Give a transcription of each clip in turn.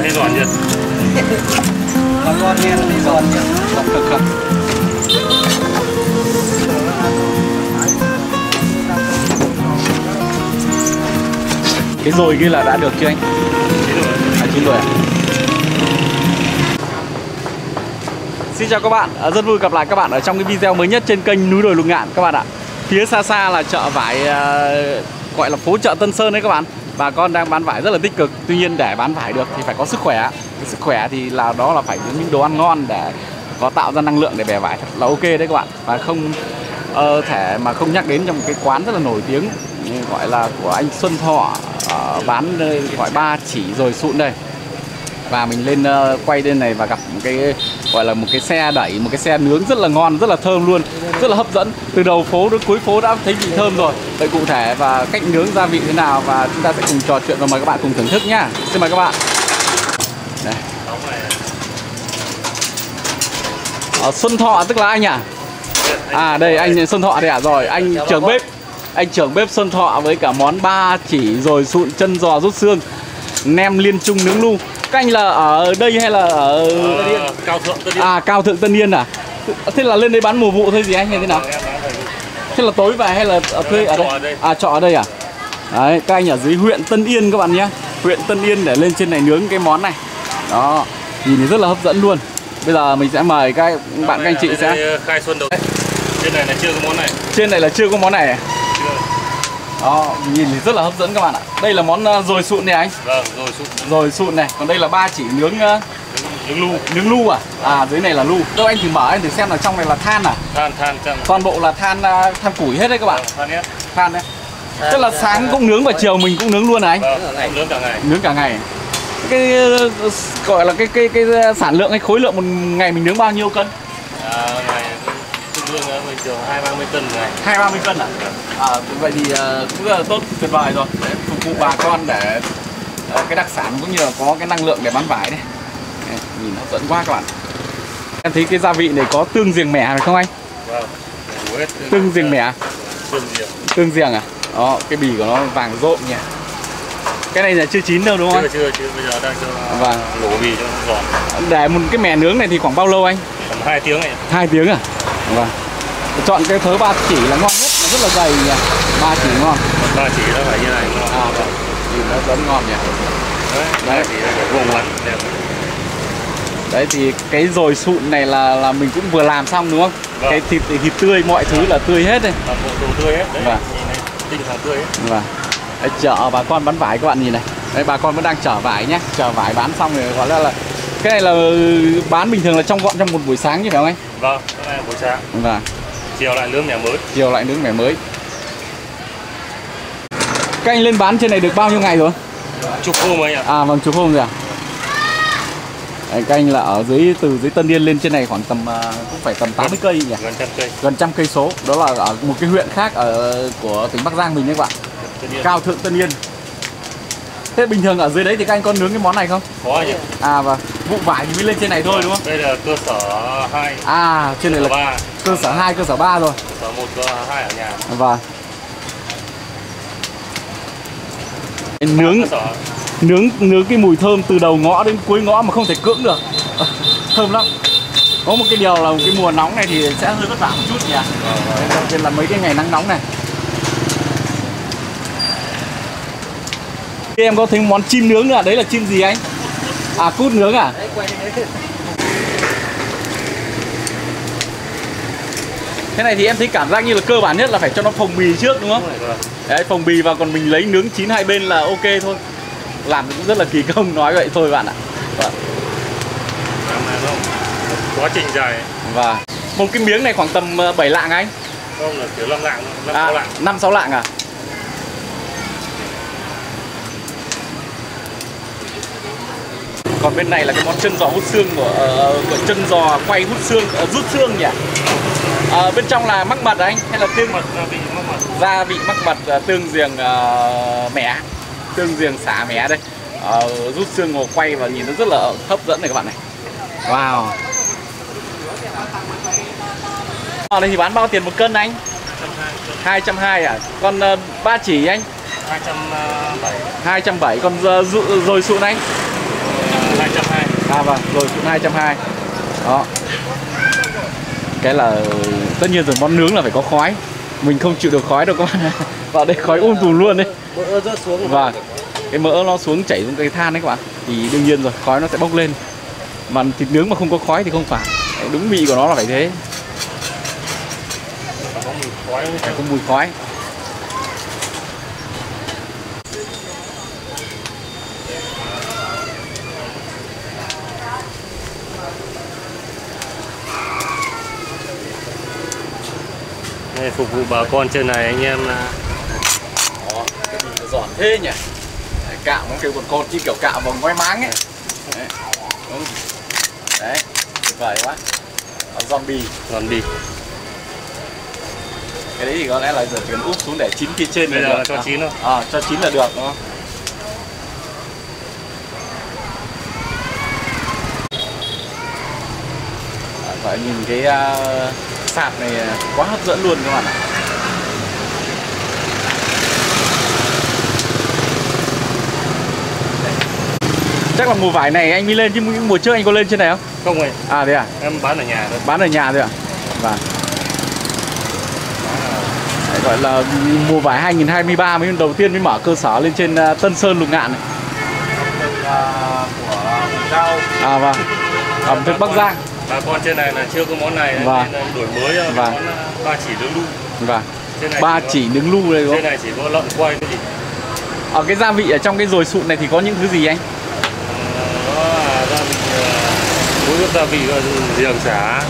men thấy giòn chưa? Nó ngon men thấy giòn chưa? Đọc cực không? Cái dồi kia là đã được chưa anh? Chín rồi. Xin chào các bạn, rất vui gặp lại các bạn ở trong cái video mới nhất trên kênh Núi Đồi Lục Ngạn các bạn ạ. Phía xa xa là chợ vải, gọi là phố chợ Tân Sơn đấy các bạn. Bà con đang bán vải rất là tích cực. Tuy nhiên để bán vải được thì phải có sức khỏe. Cái sức khỏe thì là đó là phải những đồ ăn ngon để có tạo ra năng lượng để bẻ vải thật là ok đấy các bạn. Và không thể mà không nhắc đến trong một cái quán rất là nổi tiếng gọi là của anh Xuân Thọ, bán gọi ba chỉ rồi sụn đây. Và mình lên quay lên này và gặp một cái gọi là một cái xe đẩy, một cái xe nướng rất là ngon, rất là thơm luôn, rất là hấp dẫn. Từ đầu phố đến cuối phố đã thấy vị thơm rồi. Vậy cụ thể và cách nướng gia vị thế nào và chúng ta sẽ cùng trò chuyện và mời các bạn cùng thưởng thức nhá. Xin mời các bạn. Đây. Xuân Thọ tức là anh à? À đây, anh Xuân Thọ đây à? Rồi, anh trưởng bếp. Anh trưởng bếp Xuân Thọ với cả món ba chỉ rồi sụn chân giò rút xương, nem liên trung nướng lu. Các anh là ở đây hay là ở Cao Thượng Tân Yên? À, Cao Thượng Tân Yên à? Thế là lên đây bán mùa vụ thôi gì anh hay thế nào? Thế là tối về hay là thuê ở đây? À, trọ ở đây à? Đấy, các anh ở dưới huyện Tân Yên các bạn nhé. Huyện Tân Yên để lên trên này nướng cái món này. Đó, nhìn thì rất là hấp dẫn luôn. Bây giờ mình sẽ mời các bạn, các anh chị sẽ khai xuân đầu. Trên này là chưa có món này. Trên này là chưa có món này à? Đó, nhìn thì rất là hấp dẫn các bạn ạ. Đây là món dồi sụn này anh. Vâng, dồi sụn. Dồi sụn này, còn đây là ba chỉ nướng lu. Nướng lu à? À dưới này là lu. Đâu anh thử mở anh thử xem là trong này là than à? Than toàn bộ là than củi hết đấy các bạn. Than hết. Than đấy. Tức là sáng cũng nướng và chiều mình cũng nướng luôn à anh? Vâng, nướng cả ngày. Nướng cả ngày. Cái gọi là cái sản lượng hay khối lượng một ngày mình nướng bao nhiêu cân? À, ngày bình thường 2-30 cân này. 2-30 cân à? À, vậy thì cũng rất là tốt, tuyệt vời rồi. Để phục vụ bà con để cái đặc sản cũng như là có cái năng lượng để bán vải đấy. Nhìn hấp dẫn quá các bạn. Em thấy cái gia vị này có tương giềng mẻ phải không anh? Vâng. Tương giềng mẻ. Tương giềng à? Đó, cái bì của nó vàng rộm nhỉ. Cái này là chưa chín đâu đúng không? Chưa, bây giờ đang cho nổ bì cho nó giòn. Để một cái mẻ nướng này thì khoảng bao lâu anh? Khoảng 2 tiếng này. 2 tiếng à? Vâng. Chọn cái thớ ba chỉ là ngon nhất, nó rất là dày nhỉ. Ba chỉ ngon. Ba chỉ nó phải như này ngon. À vâng. Nhìn nó rất ngon nhỉ. Đấy, ba chỉ là vuông vắn đẹp. Đấy thì cái dồi sụn này là mình cũng vừa làm xong đúng không? Vâng. Cái thịt tươi mọi thứ là tươi hết đây. Toàn bộ đồ tươi hết đấy. Vâng. Nhìn này, tinh thần tươi hết. Vâng. Đấy, chợ bà con bán vải các bạn nhìn này. Đấy bà con vẫn đang chở vải nhá, chở vải bán xong rồi gọi là cái này là bán bình thường là trong gọn trong một buổi sáng như thế nào anh? Vâng, cái này buổi sáng. Vâng. Chiều lại nướng mẻ mới. Chiều lại nướng mẻ mới. Các anh lên bán trên này được bao nhiêu ngày rồi? Chục hôm rồi anh ạ. À vâng, chục hôm rồi à? Đấy, các anh là ở từ dưới Tân Yên lên trên này khoảng tầm cũng phải tầm 80 cây nhỉ? Gần 100 cây. Gần 100 cây số. Đó là ở một cái huyện khác của tỉnh Bắc Giang mình đấy các bạn. Cao Thượng Tân Yên. Thế bình thường ở dưới đấy thì các anh có nướng cái món này không? Có nhỉ. À vâng. Vụ vải thì mới lên trên này thôi đúng không? Đây là cơ sở 2. À, trên này là 3. Cơ sở 2, cơ sở 3 rồi. Cơ sở 1, cơ sở 2 ở nhà. Vâng. Nướng cái mùi thơm từ đầu ngõ đến cuối ngõ mà không thể cưỡng được. Thơm lắm. Có một cái điều là cái mùa nóng này thì sẽ hơi vất vả một chút nhỉ. Đặc biệt là mấy cái ngày nắng nóng này. Em có thấy món chim nướng nữa à? Đấy là chim gì anh? À, cút nướng à? Thế này thì em thấy cảm giác như là cơ bản nhất là phải cho nó phồng bì trước đúng không? Đấy, phồng bì và còn mình lấy nướng chín hai bên là ok thôi. Làm cũng rất là kỳ công, nói vậy thôi bạn ạ. Vâng. Quá trình dài. Và một cái miếng này khoảng tầm 7 lạng anh? Không, là kiểu 5 lạng, 5-6 lạng. 5-6 lạng à? Còn bên này là cái món chân giò hút xương của chân giò quay hút xương, rút xương nhỉ? Bên trong là mắc mật anh? Hay là tương mật, gia vị mắc mật? Gia vị mắc mật, tương giềng mẻ, tương giềng xả mẻ đây. Rút xương ngồi quay và nhìn nó rất là hấp dẫn này các bạn này. Wow. Ở đây thì bán bao tiền một cân anh? 220 à? Còn ba chỉ anh? 270. 270, còn dồi sụn anh? 220. À vâng, rồi cũng 220. Đó. Cái là tất nhiên rồi, món nướng là phải có khói. Mình không chịu được khói đâu các bạn. Vào đây khói tùm luôn đấy. Mỡ rớt xuống. Và cái mỡ nó xuống chảy xuống cái than đấy các bạn. Thì đương nhiên rồi, khói nó sẽ bốc lên. Mà thịt nướng mà không có khói thì không phải. Đúng vị của nó là phải thế. Phải có mùi khói. Phục vụ bà con trên này anh em. Đó, cái gì giòn thế nhỉ? Cạo nó kêu còn cột chứ kiểu cạo bằng ngoái máng ấy. Đấy, đúng. Đấy, tuyệt vời quá. Còn zombie, zombie. Cái đấy thì có lẽ là giờ chỉ cần úp xuống để chín phía trên bây giờ là cho chín thôi. À, cho chín là được đúng không? Vậy nhìn cái sạp này quá hấp dẫn luôn các bạn ạ. Chắc là mùa vải này anh mới lên chứ mùa trước anh có lên trên này không? Không rồi. À thế à? Em bán ở nhà thôi. Bán ở nhà thôi ạ? Vâng. Gọi là mùa vải 2023 mới đầu tiên mới mở cơ sở lên trên Tân Sơn Lục Ngạn này. À vâng. Ẩm thực Bắc Giang. Bà con trên này là chưa có món này nên là đổi mới món ba chỉ nướng lu. Vâng. Ba chỉ nướng lu đây đúng không? Trên này chỉ có lợn quay cái gì. Ở cái gia vị ở trong cái dồi sụn này thì có những thứ gì anh? Đó là gia vị, mỗi gia vị riềng xả,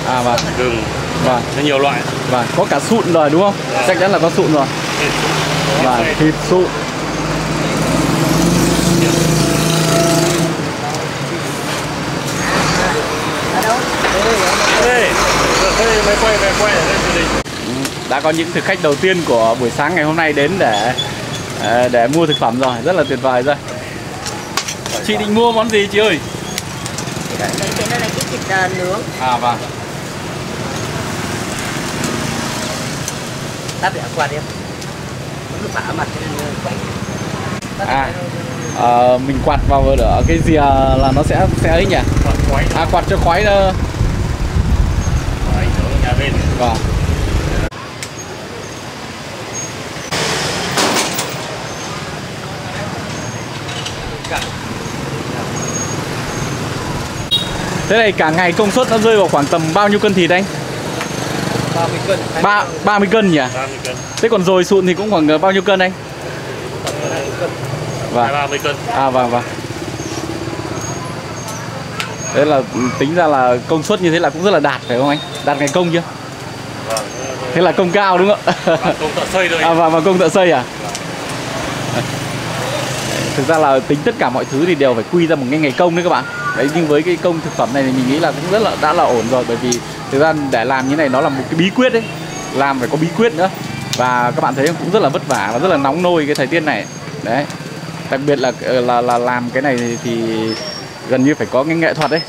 gừng, nó nhiều loại. Vâng. Có cả sụn rồi đúng không? Chắc chắn là có sụn rồi. Vâng. Thịt sụn. Đã có những thực khách đầu tiên của buổi sáng ngày hôm nay đến để mua thực phẩm rồi, rất là tuyệt vời rồi. Chị định mua món gì chị ơi? Cái này cái thịt nướng. À vâng. Tắt để quạt đi. Nó phả mặt quanh. À mình quạt vào ở cái gì là nó sẽ ấy nhỉ? À quạt cho khói đó. Vâng. Thế này cả ngày công suất nó rơi vào khoảng tầm bao nhiêu cân thịt anh? 30 cân. 30 cân nhỉ? 30 cân. Thế còn dồi sụn thì cũng khoảng bao nhiêu cân anh? 30 cân. À vâng vâng. Thế là tính ra là công suất như thế là cũng rất là đạt phải không anh? Đạt ngày công chưa? Vâng. Thế là công cao đúng không ạ? Công thợ xây thôi. À và công thợ xây à? Thực ra là tính tất cả mọi thứ thì đều phải quy ra một cái ngày công đấy các bạn. Đấy, nhưng với cái công thực phẩm này thì mình nghĩ là cũng rất là đã là ổn rồi, bởi vì thực ra để làm như này nó là một cái bí quyết đấy. Làm phải có bí quyết nữa. Và các bạn thấy cũng rất là vất vả và rất là nóng nôi cái thời tiết này. Đấy. Đặc biệt là làm cái này thì gần như phải có cái nghệ thuật đấy,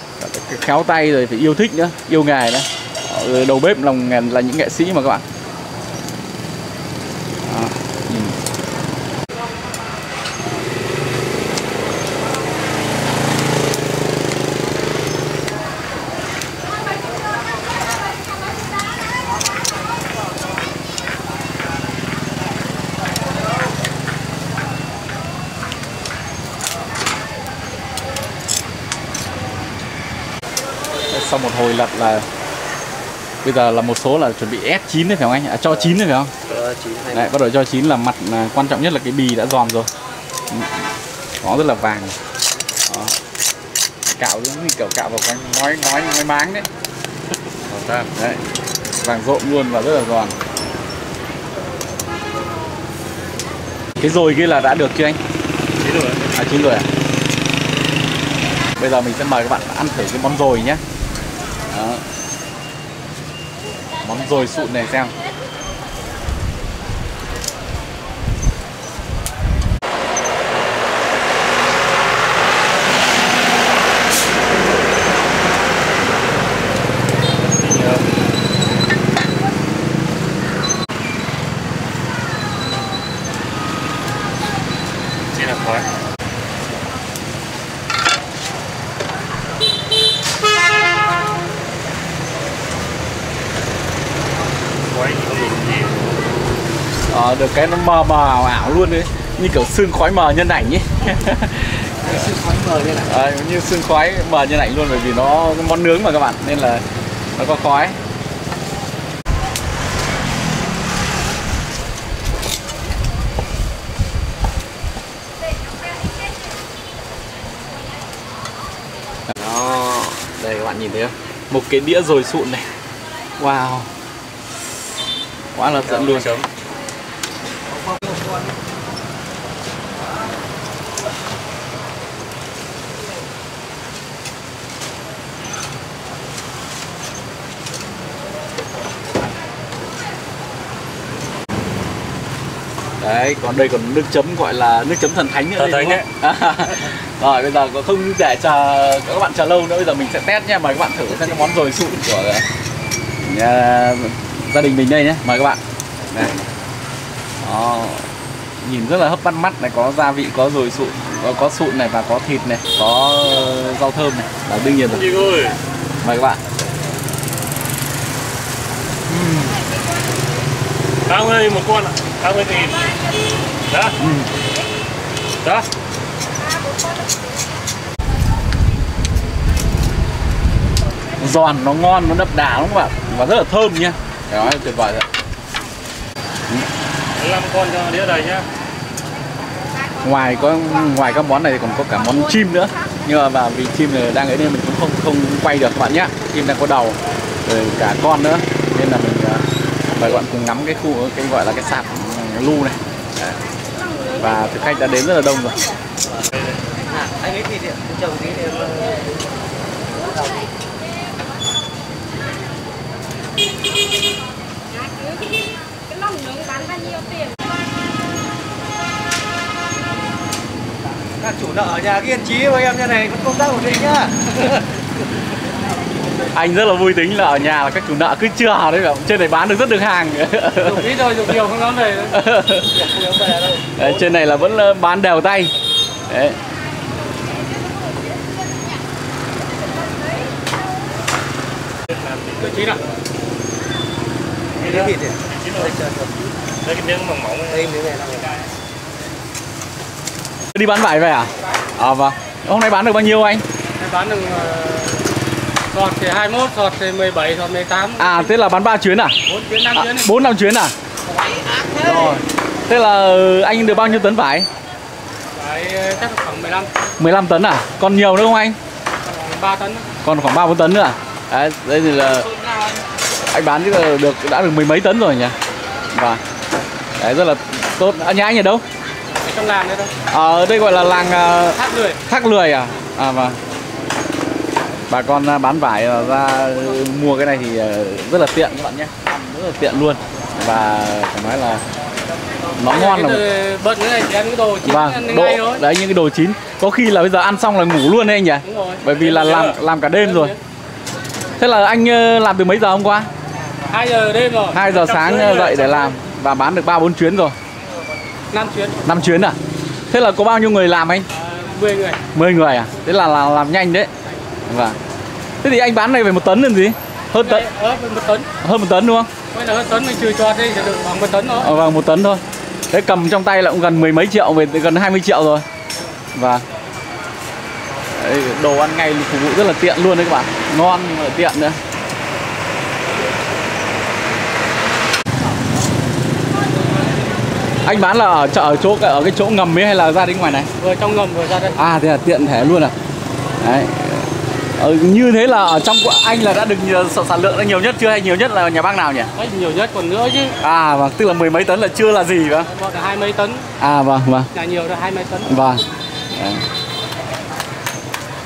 khéo tay rồi phải yêu thích nữa, yêu nghề nữa. Đầu bếp lòng nghề là những nghệ sĩ mà các bạn. À, nhìn. Sau một hồi lật là bây giờ là một số là chuẩn bị ép chín đấy phải không anh? À, cho chín đấy phải không? Đấy, bắt đầu cho chín là mặt quan trọng nhất là cái bì đã giòn rồi, nó rất là vàng. Đó. Cạo giống như kiểu cạo vào cái ngói máng đấy. Đấy, vàng rộm luôn và rất là giòn. Cái dồi kia là đã được chưa anh? Chín rồi. À chín rồi à? Bây giờ mình sẽ mời các bạn ăn thử cái món dồi nhé. Đó. Món dồi sụn này xem. Đó, được cái nó mờ ảo luôn đấy, như kiểu sương khói mờ nhân ảnh ấy. Sương khói mờ nhân ảnh. À, như sương khói mờ nhân ảnh luôn, bởi vì nó món nướng mà các bạn, nên là nó có khói. Đó, đây các bạn nhìn thấy không? Một cái đĩa dồi sụn này. Wow, quá là dẫn luôn. Đấy, còn đây còn nước chấm gọi là nước chấm thần thánh nữa đấy, đúng không? Rồi bây giờ có không để chờ các bạn chờ lâu nữa, bây giờ mình sẽ test nha, mời các bạn thử xem cái món dồi sụn của gia đình mình đây nhé, mời các bạn. Này. Đó, nhìn rất là hấp bắt mắt này, có gia vị, có dồi sụn, có sụn này và có thịt này, có rau thơm này, là đương nhiên rồi. Mời các bạn. $80 một con ạ, 80.000. Đó. Đó. Giòn, nó ngon, nó đậm đà lắm các bạn, và rất là thơm nha. Đó, tuyệt vời rồi. 5 con cho đĩa đầy nhá. Ngoài các món này thì còn có cả món chim nữa. Nhưng mà vì chim này đang ấy nên mình cũng không quay được các bạn nhá. Chim đang có đầu rồi cả con nữa, nên là mình mời các bạn cùng ngắm cái gọi là cái sạp lu này. Đấy. Và thực khách đã đến rất là đông rồi. Anh ấy thì chồng tí thì cái lòng nướng bán bao nhiêu tiền? Các chủ nợ ở nhà kiên trí với em như này vẫn công tác ổn định nhá. Anh rất là vui tính là ở nhà là các chủ nợ cứ chưa đấy, trên này bán được rất được hàng. Dùng ít thôi, dùng nhiều không lắm này. Đấy, trên này là vẫn bán đều tay. Đấy. Cái thịt này. Đây cái miếng mỏng mỏng đây, miếng này là đi bán vải về à? À vâng. Hôm nay bán được bao nhiêu anh? Bán được sọt thì 21, sọt thì 17, sọt 18. À thế là bán 3 chuyến à? 4 chuyến, 5 chuyến. 4 5 chuyến à? Rồi. Thế là anh được bao nhiêu tấn vải? Vải chắc khoảng 15. 15 tấn à? Còn nhiều nữa không anh? Còn 3 tấn. Còn khoảng 3-4 tấn nữa à? Đấy, đây thì là anh bán đã được mười mấy tấn rồi nhỉ. Và đấy rất là tốt. À, nhà anh ở đâu? Ở trong làng đấy thôi. Ở đây gọi là làng Thác Lười. Thác Lười à? À vâng. Bà con bán vải ra mua cái này thì rất là tiện các bạn nhé. Rất là tiện luôn. Và phải nói là nó ngon lắm. Bật cái này thì ăn cái đồ chín vâng, ngay thôi. Đấy những cái đồ chín. Có khi là bây giờ ăn xong là ngủ luôn đấy anh nhỉ. Đúng rồi. Bởi vì là làm cả đêm rồi. Thế là anh làm từ mấy giờ hôm qua? 2 giờ đêm rồi. 2 giờ sáng dậy để làm và bán được 3-4 chuyến rồi. 5 chuyến. 5 chuyến à? Thế là có bao nhiêu người làm anh? 10 người. 10 người à? Thế là làm nhanh đấy. Vâng. Thế thì anh bán này về 1 tấn làm gì? Hơn tấn. Một tấn. Hơn 1 tấn đúng không? Vậy là hơn tấn mình trừ cho đi thì được khoảng 1 tấn thôi. Ờ vâng, 1 tấn thôi. Thế cầm trong tay là cũng gần mười mấy triệu, về gần 20 triệu rồi. Vâng. Đấy, đồ ăn ngay phục vụ rất là tiện luôn đấy các bạn, ngon và tiện nữa. Anh bán là ở chợ ở cái chỗ ngầm ấy hay là ra đến ngoài này? Vừa trong ngầm vừa ra đây. À thế là tiện thể luôn à? Đấy. Như thế là ở trong của anh là đã được sản lượng đã nhiều nhất chưa, hay nhiều nhất là nhà bác nào nhỉ? Đấy, nhiều nhất còn nữa chứ. À vâng, tức là mười mấy tấn là chưa là gì vậy? Vâng, là 20 tấn. À vâng. Nhà nhiều là 20 tấn. Vâng.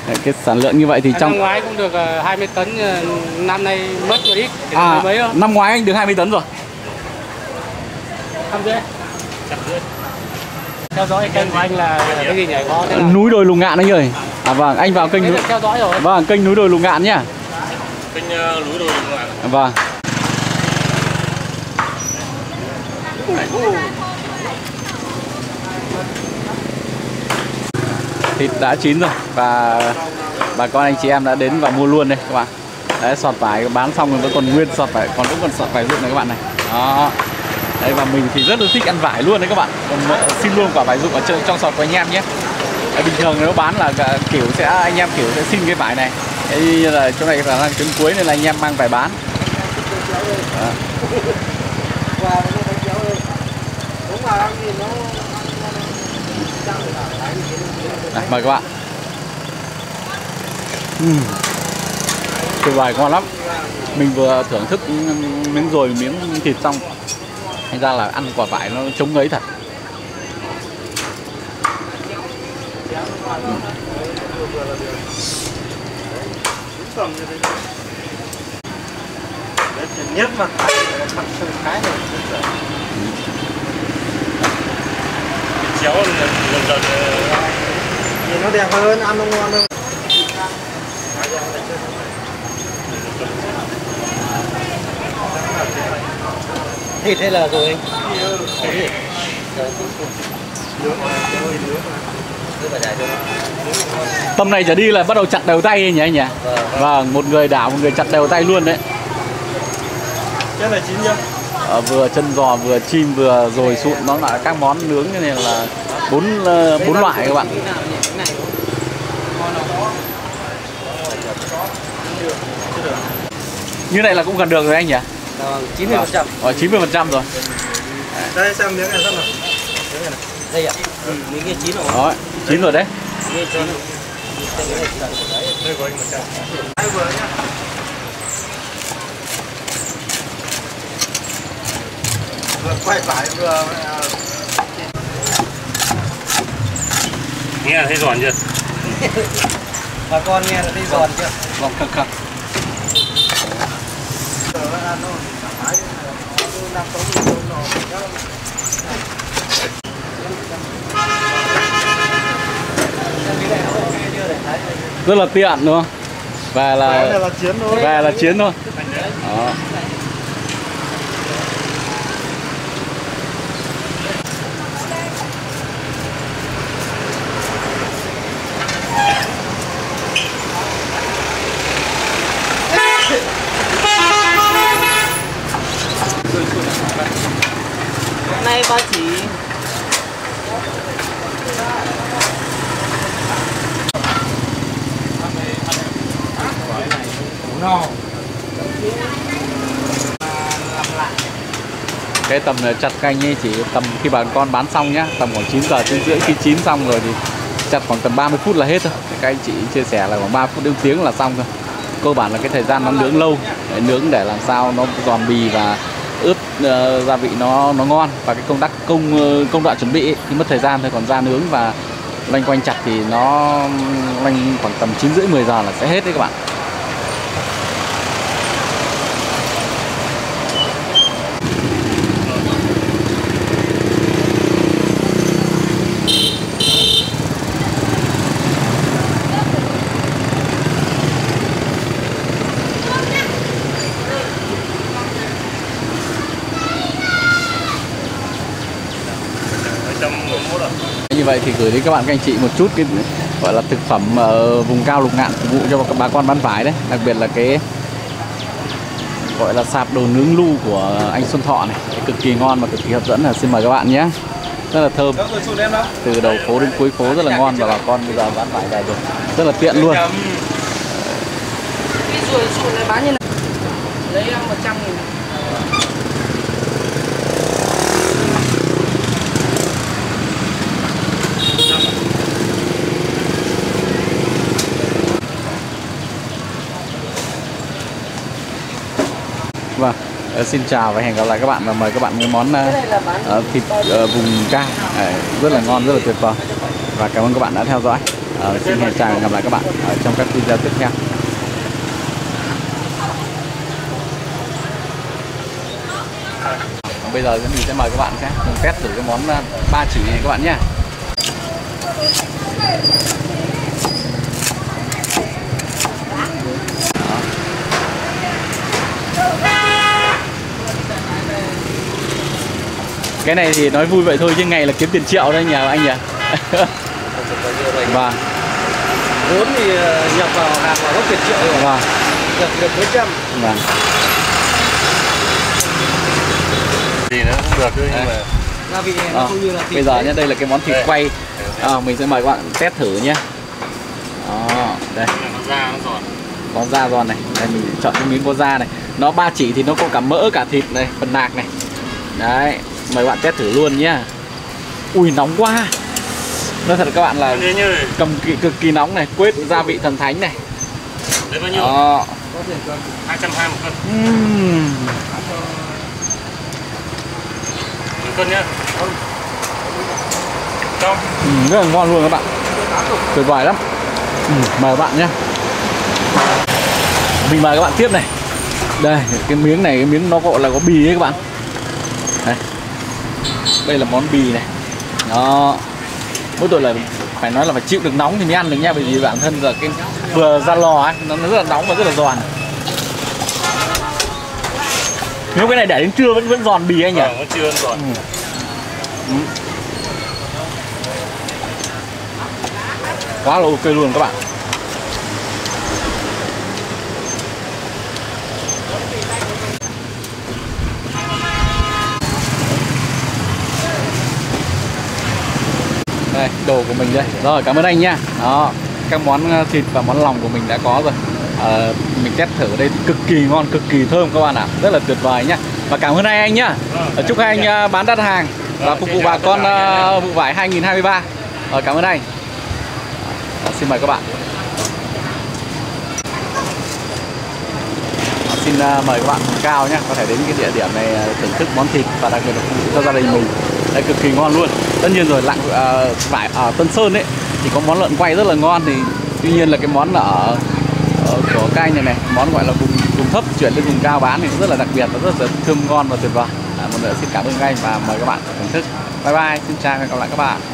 Đấy. Cái sản lượng như vậy thì trong... Năm ngoái cũng được 20 tấn, năm nay mất một ít. À, mấy thôi. Năm ngoái anh được 20 tấn rồi. 50. Theo dõi kênh của anh là cái gì nhỉ? Núi Đồi Lục Ngạn anh ơi. À vâng, anh vào kênh... Theo dõi rồi. Vâng, kênh Núi Đồi Lục Ngạn nhá. Kênh Núi Đồi Lục Ngạn. Vâng. Thịt đã chín rồi và bà con anh chị em đã đến và mua luôn đây các bạn. Đấy, sọt vải bán xong rồi vẫn còn nguyên sọt vải, còn vẫn còn sọt vải dụng này các bạn này. Đó. Đấy, và mình thì rất là thích ăn vải luôn đấy các bạn. Còn xin luôn quả vải rụng ở trong sọt của anh em nhé. Đấy, bình thường nếu bán là kiểu sẽ anh em kiểu sẽ xin cái vải này. Đấy, là chỗ này là chuyến cuối nên là anh em mang vải bán. À. Đấy, mời các bạn. Cái vải ngon lắm. Mình vừa thưởng thức miếng dồi miếng thịt xong, thành ra là ăn quả vải nó chống ngấy thật. Nhất mà chéo lần nhìn nó đẹp hơn, ăn nó ngon hơn. Thịt hay là rồi anh? Thịt. Tầm này trở đi là bắt đầu chặt đều tay nhỉ anh nhỉ? Vâng, một người đảo, một người chặt đều tay luôn đấy. Cái này chín chưa? Vừa chân giò, vừa chim, vừa dồi sụn, nó là các món nướng như này là bốn loại các bạn. Như này là cũng gần được rồi anh nhỉ? 90%. 90% rồi. Đây xem miếng này xem nào. Miếng này này. Đây ạ. Ừ, miếng kia chín rồi. Đó, chín rồi đấy. Đây của anh 100. Đây vừa nhá. Vừa quay vải vừa nghe thấy giòn chưa? Bà con nghe thấy giòn chưa? Giòn cực cực. Rất là tiện đúng không? Về là chiến thôi. Đó. Nay ba chỉ cái tầm chặt canh ấy chỉ tầm khi bà con bán xong nhá, tầm khoảng 9 giờ 9 rưỡi, khi chín xong rồi thì chặt khoảng tầm 30 phút là hết thôi. Các anh chị chia sẻ là khoảng 3 phút đến tiếng là xong thôi. Cơ bản là cái thời gian nó nướng lâu, nướng để làm sao nó giòn bì và ướp gia vị nó ngon, và cái công đoạn chuẩn bị ấy, thì mất thời gian thôi. Còn ra nướng và loanh quanh chặt thì nó loanh khoảng tầm 9 rưỡi 10 giờ là sẽ hết đấy các bạn. Như vậy thì gửi đến các bạn, các anh chị một chút cái gọi là thực phẩm ở vùng cao Lục Ngạn phục vụ cho các bà con bán vải đấy, đặc biệt là cái gọi là sạp đồ nướng lu của anh Xuân Thọ này, cái cực kỳ ngon và cực kỳ hấp dẫn, là xin mời các bạn nhé. Rất là thơm, từ đầu phố đến cuối phố rất là ngon, và bà con bây giờ bán vải về rồi rất là tiện luôn. Cái sụn này bán như này lấy 100.000. Vâng, xin chào và hẹn gặp lại các bạn, và mời các bạn cái món thịt vùng cao rất là ngon, rất là tuyệt vời. Và cảm ơn các bạn đã theo dõi. Xin hẹn chào và gặp lại các bạn ở trong các video tiếp theo. Bây giờ mình sẽ mời các bạn test thử cái món ba chỉ này các bạn nhé. Cái này thì nói vui vậy thôi chứ ngày là kiếm tiền triệu đấy nhà anh nhỉ. Vâng. Vốn thì nhập vào hàng là gốc tiền triệu rồi. Vâng. Được 400. Vâng. gì nữa cũng được thôi, nhưng mà gia vị nó không như là thịt. Bây giờ nhé, đây là cái món thịt quay, mình sẽ mời các bạn test thử nhé. Đây, có da giòn này, đây mình chọn cái miếng có da này, nó ba chỉ thì nó có cả mỡ cả thịt này, phần nạc này. Đấy, mời bạn test thử luôn nhá. Ui nóng quá. Nói thật các bạn là cầm cực kỳ nóng này, quết gia vị thần thánh này. Đấy bao nhiêu? Đó. 220 một cân. Một cân nhá. Rất là ngon luôn các bạn. Tuyệt vời lắm. Mời các bạn nhé. Mình mời các bạn tiếp này. Đây, cái miếng này, cái miếng nó gọi là có bì ấy các bạn. Đây, đây là món bì này. Đó, mỗi tội là phải nói là phải chịu được nóng thì mới ăn được nha, bởi vì bản thân giờ cái vừa ra lò ấy, nó rất là nóng và rất là giòn. Nếu cái này để đến trưa vẫn giòn bì anh nhỉ? Vẫn chưa giòn. Quá là ok luôn các bạn. Đây, đồ của mình đây. Rồi, cảm ơn anh nha. Đó, các món thịt và món lòng của mình đã có rồi. Mình test thử ở đây cực kỳ ngon, cực kỳ thơm các bạn ạ. Rất là tuyệt vời nhá. Và cảm ơn anh nhá. Chúc anh bán đắt hàng và phục vụ bà con vụ vải 2023. Rồi, cảm ơn anh. Xin mời các bạn. Xin mời các bạn Cao nhé, có thể đến cái địa điểm này thưởng thức món thịt và đặc biệt là phục vụ cho gia đình mình. Đây cực kỳ ngon luôn. Tất nhiên rồi, lạng vải ở Tân Sơn ấy thì có món lợn quay rất là ngon, thì tuy nhiên là cái món ở của các anh này này, món gọi là vùng thấp chuyển lên vùng cao bán thì cũng rất là đặc biệt và rất là thơm ngon và tuyệt vời. Một lần nữa xin cảm ơn các anh và mời các bạn thưởng thức. Bye bye, xin chào và hẹn gặp lại các bạn.